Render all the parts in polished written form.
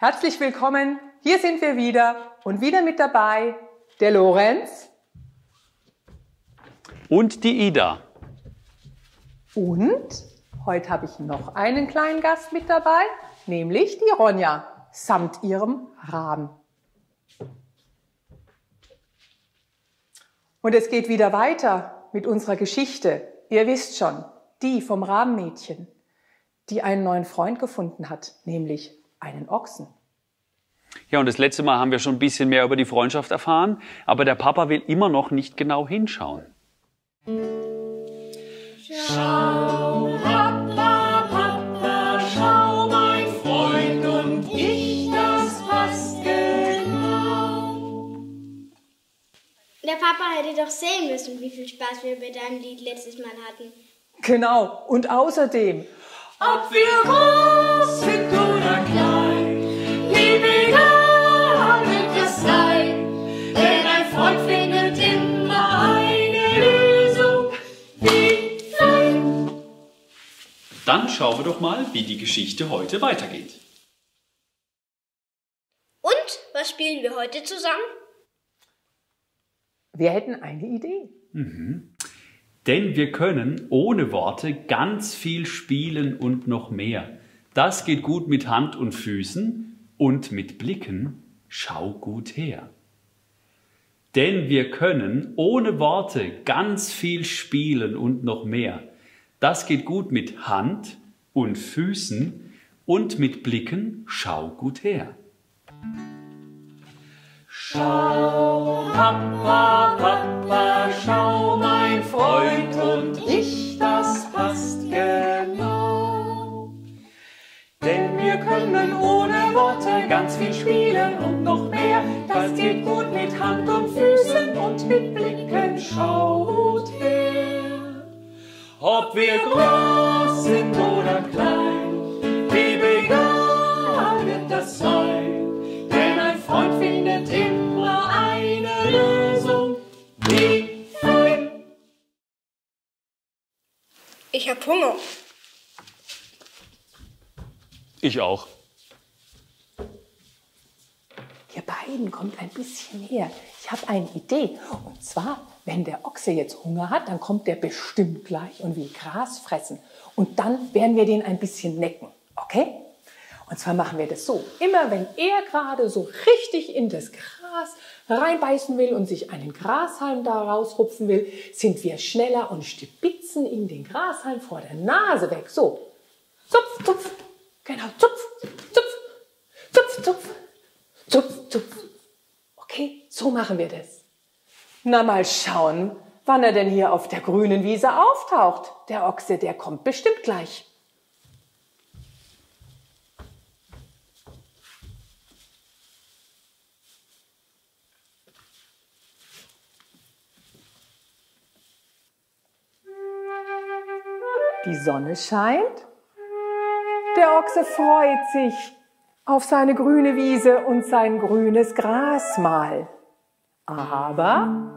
Herzlich willkommen, hier sind wir wieder und wieder mit dabei der Lorenz und die Ida. Und heute habe ich noch einen kleinen Gast mit dabei, nämlich die Ronja samt ihrem Raben. Und es geht wieder weiter mit unserer Geschichte, ihr wisst schon, die vom Rabenmädchen, die einen neuen Freund gefunden hat, nämlich einen Ochsen. Ja, und das letzte Mal haben wir schon ein bisschen mehr über die Freundschaft erfahren, aber der Papa will immer noch nicht genau hinschauen. Schau, Papa, Papa, schau, mein Freund und ich, das passt genau. Der Papa hätte doch sehen müssen, wie viel Spaß wir bei deinem Lied letztes Mal hatten. Genau, und außerdem, ob wir groß sind oder klein, lieb egal wird es sein, denn ein Freund findet immer eine Lösung, wie sein. Dann schauen wir doch mal, wie die Geschichte heute weitergeht. Und, was spielen wir heute zusammen? Wir hätten eine Idee. Mhm. Denn wir können ohne Worte ganz viel spielen und noch mehr. Das geht gut mit Hand und Füßen und mit Blicken schau gut her. Denn wir können ohne Worte ganz viel spielen und noch mehr. Das geht gut mit Hand und Füßen und mit Blicken schau gut her. Schau, Papa, Papa, schau, mein Freund und ich, das passt genau. Denn wir können ohne Worte ganz viel spielen und noch mehr. Das geht gut mit Hand und Füßen und mit Blicken schaut her. Ob wir groß sind oder klein, wie egal wird das sein. Freund findet immer eine Lösung, wie fein. Ich hab Hunger. Ich auch. Ihr beiden kommt ein bisschen her. Ich habe eine Idee. Und zwar, wenn der Ochse jetzt Hunger hat, dann kommt der bestimmt gleich und will Gras fressen. Und dann werden wir den ein bisschen necken. Okay? Und zwar machen wir das so, immer wenn er gerade so richtig in das Gras reinbeißen will und sich einen Grashalm da rausrupfen will, sind wir schneller und stibitzen ihm den Grashalm vor der Nase weg. So, zupf, zupf, genau, zupf, zupf, zupf, zupf, zupf, zupf. Okay, so machen wir das. Na, mal schauen, wann er denn hier auf der grünen Wiese auftaucht. Der Ochse, der kommt bestimmt gleich. Die Sonne scheint, der Ochse freut sich auf seine grüne Wiese und sein grünes Gras mal. Aber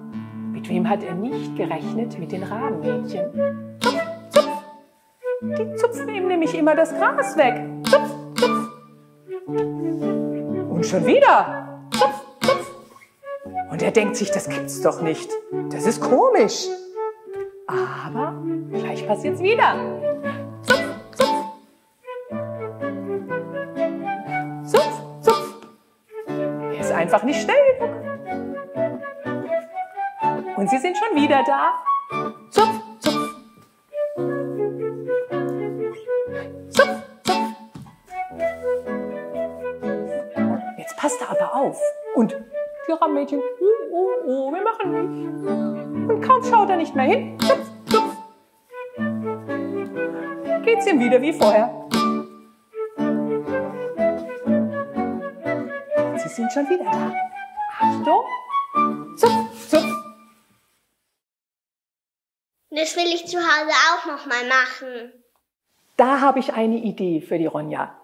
mit wem hat er nicht gerechnet? Mit den Rabenmädchen. Zupf, zupf. Die zupfen ihm nämlich immer das Gras weg. Zupf, zupf. Und schon wieder. Zupf, zupf. Und er denkt sich, das gibt's doch nicht. Das ist komisch. Aber gleich passiert's wieder. Zupf, zupf. Zupf, zupf. Er ist einfach nicht schnell genug. Und sie sind schon wieder da. Zupf, zupf. Zupf, zupf. Jetzt passt er aber auf. Und die Rabenmädchen, oh, oh, wir machen nicht. Und kaum schaut er nicht mehr hin. Zupf, zupf. Geht's ihm wieder wie vorher. Und sie sind schon wieder da. Achtung. Zupf, zupf. Das will ich zu Hause auch noch mal machen. Da habe ich eine Idee für die Ronja.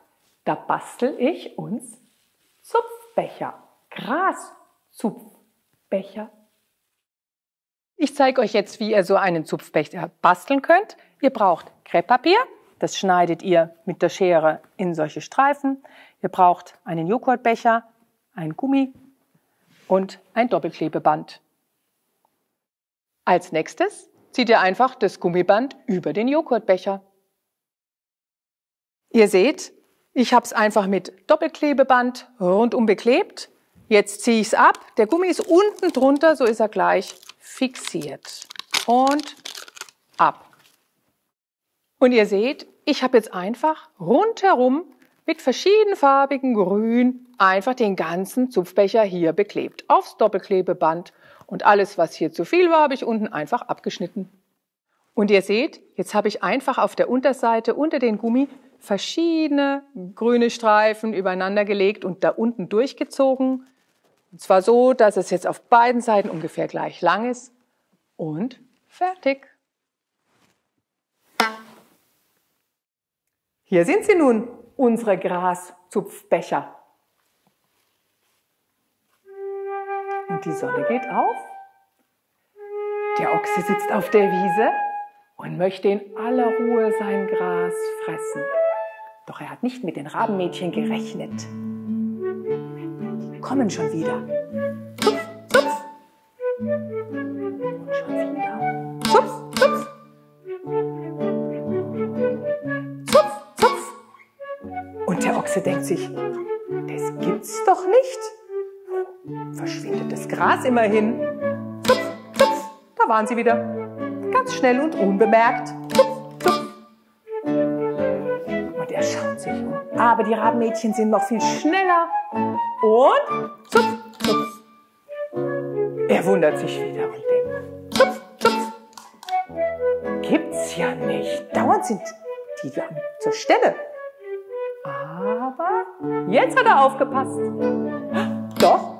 Da bastel ich uns Zupfbecher. Gras-Zupfbecher. Ich zeige euch jetzt, wie ihr so einen Zupfbecher basteln könnt. Ihr braucht Krepppapier Das schneidet ihr mit der Schere in solche Streifen. Ihr braucht einen Joghurtbecher, ein Gummi und ein Doppelklebeband. Als nächstes zieht ihr einfach das Gummiband über den Joghurtbecher. Ihr seht, ich habe es einfach mit Doppelklebeband rundum beklebt. Jetzt ziehe ich es ab. Der Gummi ist unten drunter, so ist er gleich fixiert. Und ab. Und ihr seht, ich habe jetzt einfach rundherum mit verschiedenfarbigen Grün einfach den ganzen Zupfbecher hier beklebt. Aufs Doppelklebeband. Und alles, was hier zu viel war, habe ich unten einfach abgeschnitten. Und ihr seht, jetzt habe ich einfach auf der Unterseite unter den Gummi verschiedene grüne Streifen übereinander gelegt und da unten durchgezogen. Und zwar so, dass es jetzt auf beiden Seiten ungefähr gleich lang ist. Und fertig. Hier sind sie nun, unsere Graszupfbecher. Und die Sonne geht auf. Der Ochse sitzt auf der Wiese und möchte in aller Ruhe sein Gras fressen. Doch er hat nicht mit den Rabenmädchen gerechnet. Die kommen schon wieder. Tupf, tupf. Und schon wieder. Tupf, tupf. Tupf, tupf. Und der Ochse denkt sich, das gibt's doch nicht. Verschwindet das Gras immerhin. Tupf, tupf. Da waren sie wieder. Ganz schnell und unbemerkt. Aber die Rabenmädchen sind noch viel schneller. Und zupf, zupf. Er wundert sich wieder und denkt, zupf, zupf. Gibt's ja nicht. Dauernd sind die dann zur Stelle. Aber jetzt hat er aufgepasst. Doch.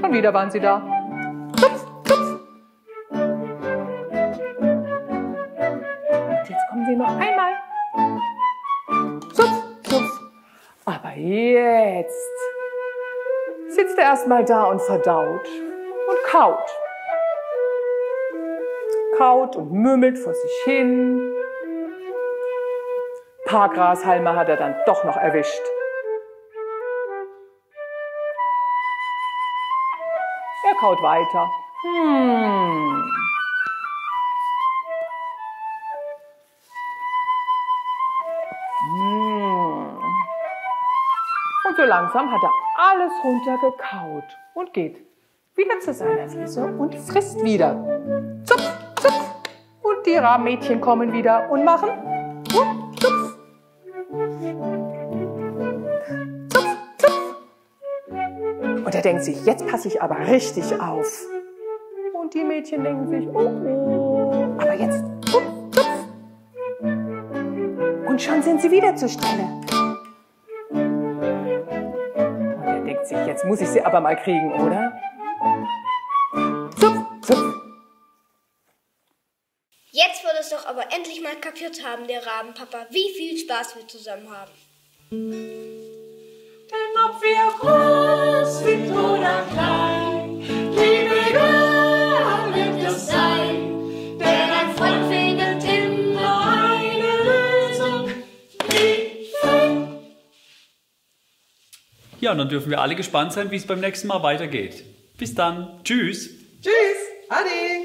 Schon wieder waren sie da. Zupf, zupf. Und jetzt kommen sie noch einmal. Aber jetzt sitzt er erstmal da und verdaut und kaut. Kaut und mümmelt vor sich hin. Ein paar Grashalme hat er dann doch noch erwischt. Er kaut weiter. So langsam hat er alles runtergekaut und geht wieder zu seiner Wiese und frisst wieder. Zupf, zupf. Und die Rabenmädchen kommen wieder und machen zupf, zupf. Zupf, zupf. Und er denkt sich, jetzt passe ich aber richtig auf. Und die Mädchen denken sich, oh, oh. Aber jetzt zupf, zupf. Und schon sind sie wieder zur Stelle. Jetzt muss ich sie aber mal kriegen, oder? Zupf, zupf. Jetzt wird es doch aber endlich mal kapiert haben, der Rabenpapa, wie viel Spaß wir zusammen haben. Denn ob wir groß sind oder klein, liebe Gott, wird es sein. Denn ein Freund findet immer eine Lösung. Ja, und dann dürfen wir alle gespannt sein, wie es beim nächsten Mal weitergeht. Bis dann. Tschüss. Tschüss. Ade.